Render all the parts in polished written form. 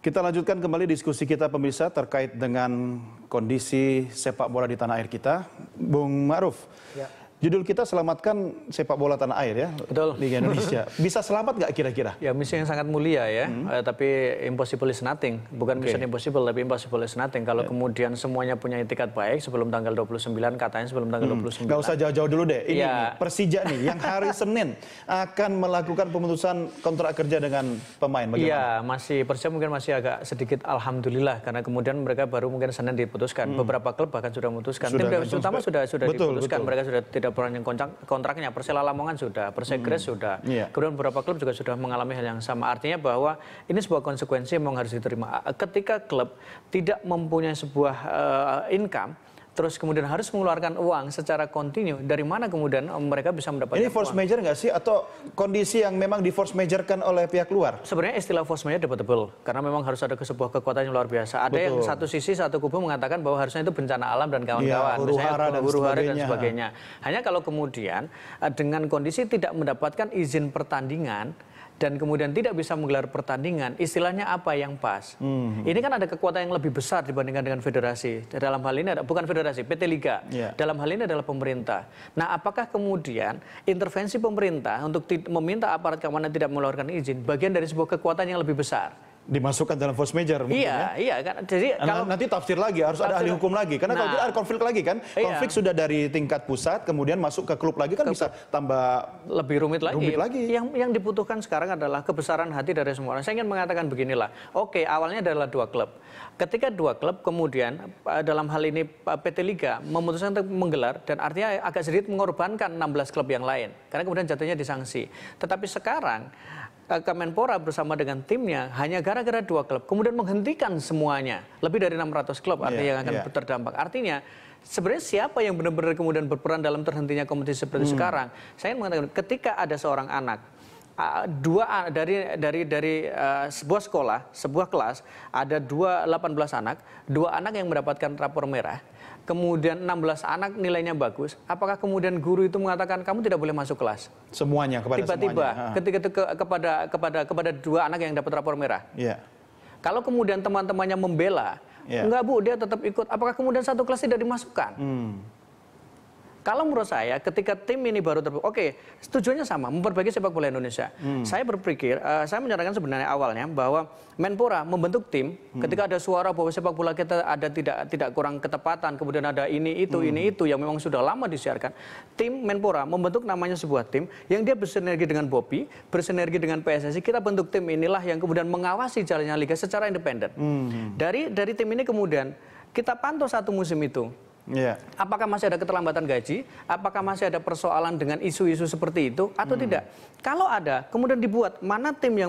Kita lanjutkan kembali diskusi kita pemirsa terkait dengan kondisi sepak bola di tanah air kita. Bung Ma'ruf, ya. Judul kita Selamatkan Sepak Bola Tanah Air ya, betul. Liga Indonesia. Bisa selamat nggak kira-kira? Ya, misi yang sangat mulia ya, tapi impossible is nothing. Bukan mission impossible, tapi impossible is nothing. Kalau kemudian semuanya punya itikad baik sebelum tanggal 29, katanya sebelum tanggal 29. Nggak usah jauh-jauh dulu deh, ini nih, Persija nih yang hari Senin akan melakukan pemutusan kontrak kerja dengan pemain. Bagaimana? Iya, masih Persija mungkin masih agak sedikit alhamdulillah, karena kemudian mereka baru mungkin Senin diputuskan. Beberapa klub bahkan sudah memutuskan, terutama sudah betul, diputuskan, betul. Mereka sudah tidak yang kontraknya, Persela Lamongan sudah, Persegres sudah, kemudian beberapa klub juga sudah mengalami hal yang sama. Artinya bahwa ini sebuah konsekuensi yang harus diterima. Ketika klub tidak mempunyai sebuah income, terus kemudian harus mengeluarkan uang secara kontinu, dari mana kemudian mereka bisa mendapatkan ini force major nggak sih? Atau kondisi yang memang di force major-kan oleh pihak luar? Sebenarnya istilah force major debatable, karena memang harus ada sebuah kekuatan yang luar biasa. Ada yang satu sisi, satu kubu mengatakan bahwa harusnya itu bencana alam dan kawan-kawan. Ya, huru-hara dan sebagainya. Hanya kalau kemudian dengan kondisi tidak mendapatkan izin pertandingan, dan kemudian tidak bisa menggelar pertandingan, istilahnya apa yang pas? Ini kan ada kekuatan yang lebih besar dibandingkan dengan federasi. Dalam hal ini, bukan federasi, PT Liga. Dalam hal ini adalah pemerintah. Nah, apakah kemudian intervensi pemerintah untuk meminta aparat keamanan tidak mengeluarkan izin, bagian dari sebuah kekuatan yang lebih besar? Dimasukkan dalam force major mungkin ya? Iya, kan. Jadi kalau nanti tafsir lagi, harus ada ahli hukum lagi. Karena kalau ada konflik lagi kan, konflik sudah dari tingkat pusat, kemudian masuk ke klub lagi kan bisa tambah lebih rumit lagi. Yang dibutuhkan sekarang adalah kebesaran hati dari semua orang. Saya ingin mengatakan beginilah, oke, awalnya adalah dua klub. Ketika dua klub kemudian dalam hal ini PT Liga memutuskan untuk menggelar, dan artinya agak sedikit mengorbankan 16 klub yang lain. Karena kemudian jatuhnya disanksi. Tetapi sekarang Kemenpora bersama dengan timnya hanya gara-gara dua klub, kemudian menghentikan semuanya. Lebih dari 600 klub artinya yang akan terdampak. Artinya sebenarnya siapa yang benar-benar kemudian berperan dalam terhentinya kompetisi seperti sekarang? Saya mengatakan ketika ada seorang anak, dua dari sebuah sekolah, sebuah kelas, ada 18 anak, dua anak yang mendapatkan rapor merah, kemudian 16 anak nilainya bagus, apakah kemudian guru itu mengatakan kamu tidak boleh masuk kelas? Semuanya kepada semuanya. Ketika kepada dua anak yang dapat rapor merah. Kalau kemudian teman-temannya membela, enggak bu, dia tetap ikut. Apakah kemudian satu kelas tidak dimasukkan? Kalau menurut saya, ketika tim ini baru terbentuk, tujuannya sama, memperbaiki sepak bola Indonesia. Saya berpikir, saya menyarankan sebenarnya awalnya bahwa Menpora membentuk tim ketika ada suara bahwa sepak bola kita ada tidak kurang ketepatan, kemudian ada ini itu yang memang sudah lama disiarkan. Tim Menpora membentuk namanya sebuah tim yang dia bersinergi dengan Bobby, bersinergi dengan PSSI. Kita bentuk tim inilah yang kemudian mengawasi jalannya liga secara independen. Dari tim ini kemudian kita pantau satu musim itu. Apakah masih ada keterlambatan gaji? Apakah masih ada persoalan dengan isu-isu seperti itu atau tidak? Kalau ada, kemudian dibuat mana tim yang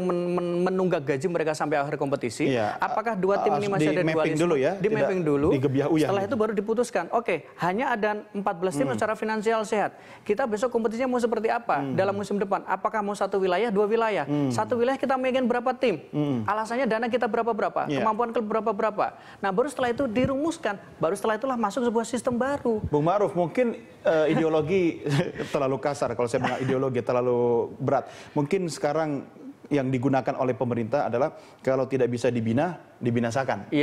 menunggak gaji mereka sampai akhir kompetisi? Apakah dua tim ini masih ada dualisme? Di mapping dulu. Setelah itu baru diputuskan. Hanya ada 14 tim secara finansial sehat. Kita besok kompetisinya mau seperti apa dalam musim depan? Apakah mau satu wilayah, dua wilayah? Satu wilayah kita ingin berapa tim? Alasannya dana kita berapa-berapa, kemampuan klub berapa-berapa. Nah, baru setelah itu dirumuskan. Baru setelah itulah masuk sebuah sistem baru. Bung Ma'ruf, mungkin ideologi terlalu kasar. Kalau saya bilang ideologi terlalu berat. Mungkin sekarang yang digunakan oleh pemerintah adalah kalau tidak bisa dibina, dibinasakan.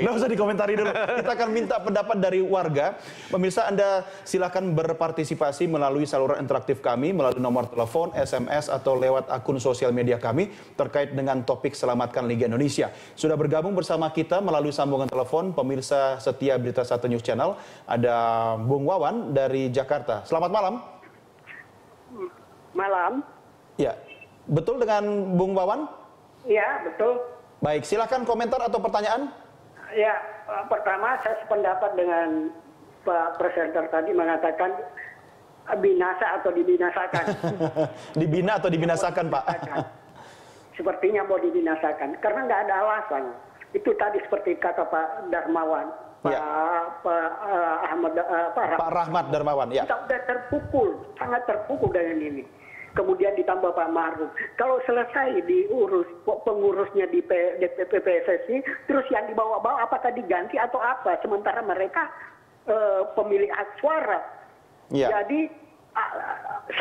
Nggak usah dikomentari dulu. Kita akan minta pendapat dari warga. Pemirsa, Anda silakan berpartisipasi melalui saluran interaktif kami, melalui nomor telepon, SMS, atau lewat akun sosial media kami terkait dengan topik Selamatkan Liga Indonesia. Sudah bergabung bersama kita melalui sambungan telepon, pemirsa setia Berita 1 News Channel, ada Bung Wawan dari Jakarta. Selamat malam. Malam. Ya. Betul dengan Bung Wawan? Iya, betul. Baik, silakan komentar atau pertanyaan. Ya, pertama saya sependapat dengan Pak Presenter tadi mengatakan binasa atau dibinasakan. Dibina atau dibinasakan, Pak? Sepertinya mau dibinasakan, karena nggak ada alasan. Itu tadi seperti kata Pak Darmawan, Pak Rahmad Darmawan. Ya. Kita sudah terpukul, sangat terpukul dengan ini. Kemudian ditambah Pak Ma'ruf. Kalau selesai diurus pengurusnya di PSSI, terus yang dibawa-bawa apakah diganti atau apa? Sementara mereka pemilik hak suara. Jadi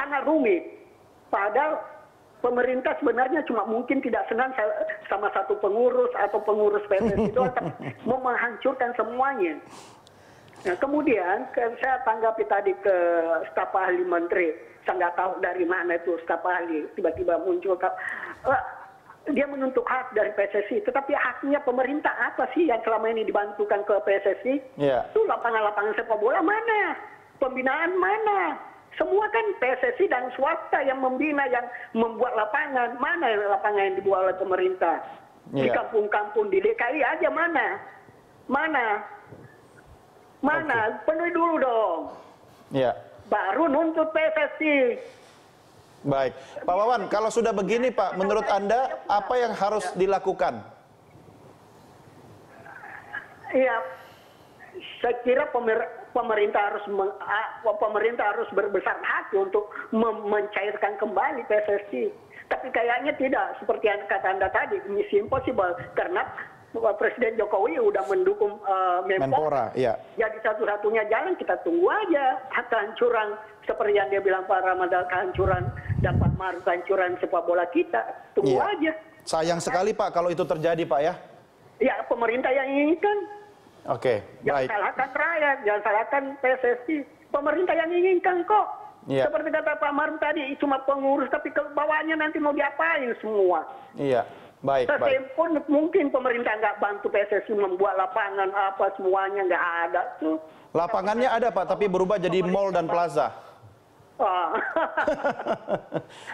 sangat rumit. Padahal pemerintah sebenarnya cuma mungkin tidak senang sama satu pengurus atau pengurus PSSI itu akan mau menghancurkan semuanya. Nah, kemudian saya tanggapi tadi ke staf ahli menteri, saya nggak tahu dari mana itu staf ahli, tiba-tiba muncul. Dia menuntut hak dari PSSI, tetapi haknya pemerintah apa sih yang selama ini dibantukan ke PSSI? Yeah. Itu lapangan-lapangan sepak bola mana? Pembinaan mana? Semua kan PSSI dan swasta yang membina, yang membuat lapangan. Mana lapangan yang dibuat oleh pemerintah? Yeah. Di kampung-kampung, di DKI aja mana? Mana? Mana? Okay. Penuhi dulu dong. Ya. Baru nuntut PSSI. Baik, Pak Wawan, kalau sudah begini Pak, menurut Anda apa yang harus dilakukan? Iya, saya kira pemerintah harus berbesar hati untuk mencairkan kembali PSSI. Tapi kayaknya tidak, seperti yang kata Anda tadi, misi impossible, karena Presiden Jokowi udah mendukung Menpora, ya. Jadi satu-satunya jalan kita tunggu aja kehancuran seperti yang dia bilang Pak Rahmad, kehancuran dapat marah, kehancuran sepak bola kita, tunggu ya. Aja. Sayang sekali Pak kalau itu terjadi Pak ya. Ya pemerintah yang inginkan. Oke. Jangan salahkan rakyat, jangan salahkan PSSI. Pemerintah yang inginkan kok. Ya. Seperti kata Pak Marum tadi, cuma pengurus tapi ke bawahnya nanti mau diapain semua. Iya. Baik, sekalipun mungkin pemerintah nggak bantu PSSI membuat lapangan apa semuanya nggak ada tuh. Lapangannya ada Pak, tapi berubah jadi mall dan plaza. Oh.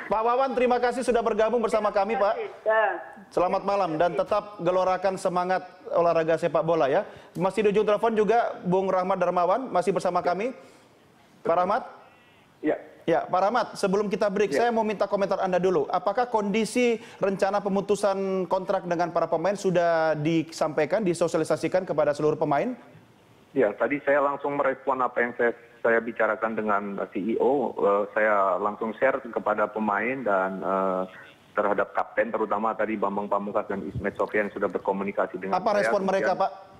Pak Wawan, terima kasih sudah bergabung bersama kami Pak. Selamat malam dan tetap gelorakan semangat olahraga sepak bola ya. Masih di ujung telepon juga Bung Rahmad Darmawan masih bersama kami. Pak Rahmad? Ya. Ya, Pak Rahmad, sebelum kita break, saya mau minta komentar Anda dulu. Apakah kondisi rencana pemutusan kontrak dengan para pemain sudah disampaikan, disosialisasikan kepada seluruh pemain? Ya, tadi saya langsung merespon apa yang saya bicarakan dengan CEO. Saya langsung share kepada pemain dan terhadap kapten, terutama tadi Bambang Pamungkas dan Ismet Sofian sudah berkomunikasi dengan saya. Apa respon mereka, Pak?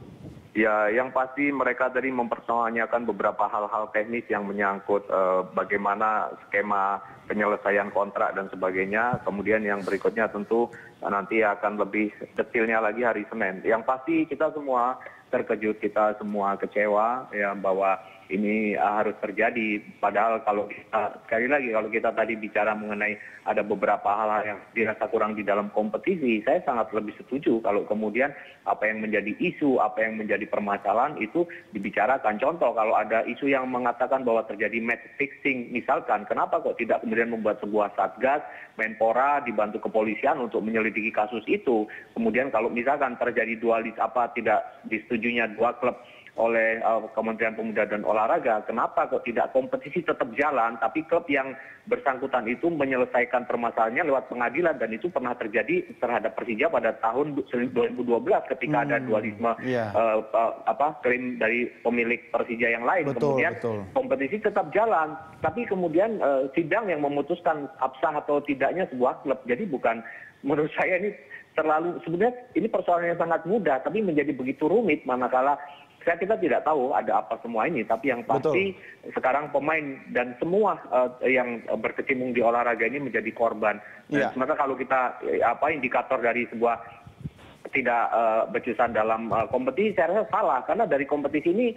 Ya, yang pasti mereka tadi mempertanyakan beberapa hal-hal teknis yang menyangkut bagaimana skema penyelesaian kontrak dan sebagainya. Kemudian yang berikutnya tentu nanti akan lebih detailnya lagi hari Senin. Yang pasti kita semua terkejut, kita semua kecewa ya bahwa ini harus terjadi. Padahal kalau kita, sekali lagi kalau kita tadi bicara mengenai ada beberapa hal yang dirasa kurang di dalam kompetisi, saya sangat lebih setuju kalau kemudian apa yang menjadi isu, apa yang menjadi permasalahan itu dibicarakan. Contoh kalau ada isu yang mengatakan bahwa terjadi match fixing misalkan, kenapa kok tidak kemudian membuat sebuah satgas, Menpora dibantu kepolisian untuk menyelidiki kasus itu. Kemudian kalau misalkan terjadi dualis apa tidak disetujunya dua klub oleh Kementerian Pemuda dan Olahraga, kenapa kok tidak kompetisi tetap jalan, tapi klub yang bersangkutan itu menyelesaikan permasalahannya lewat pengadilan, dan itu pernah terjadi terhadap Persija pada tahun 2012 ketika ada dualisme klaim dari pemilik Persija yang lain. Betul, kemudian kompetisi tetap jalan, tapi kemudian sidang yang memutuskan absah atau tidaknya sebuah klub. Jadi bukan, menurut saya ini terlalu, sebenarnya ini persoalannya sangat mudah, tapi menjadi begitu rumit manakala kita tidak tahu ada apa semua ini, tapi yang pasti sekarang pemain dan semua yang berkecimpung di olahraga ini menjadi korban. Ya. Maka kalau kita indikator dari sebuah tidak berjusan dalam kompetisi, saya rasa salah, karena dari kompetisi ini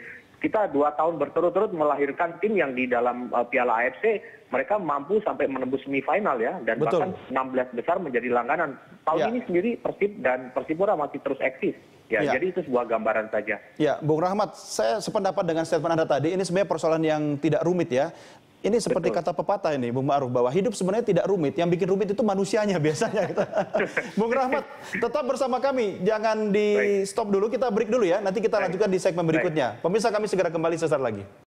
kita 2 tahun berturut-turut melahirkan tim yang di dalam Piala AFC mereka mampu sampai menembus semifinal ya, dan bahkan 16 besar menjadi langganan. Tahun ini sendiri Persib dan Persibura masih terus eksis. Ya, jadi itu sebuah gambaran saja. Ya, Bung Rahmad, saya sependapat dengan statement Anda tadi. Ini sebenarnya persoalan yang tidak rumit ya. Ini seperti kata pepatah ini, Bung Ma'ruf, bahwa hidup sebenarnya tidak rumit. Yang bikin rumit itu manusianya biasanya. Bung Rahmad, tetap bersama kami. Jangan di-stop dulu, kita break dulu ya. Nanti kita lanjutkan di segmen berikutnya. Pemirsa, kami segera kembali sesaat lagi.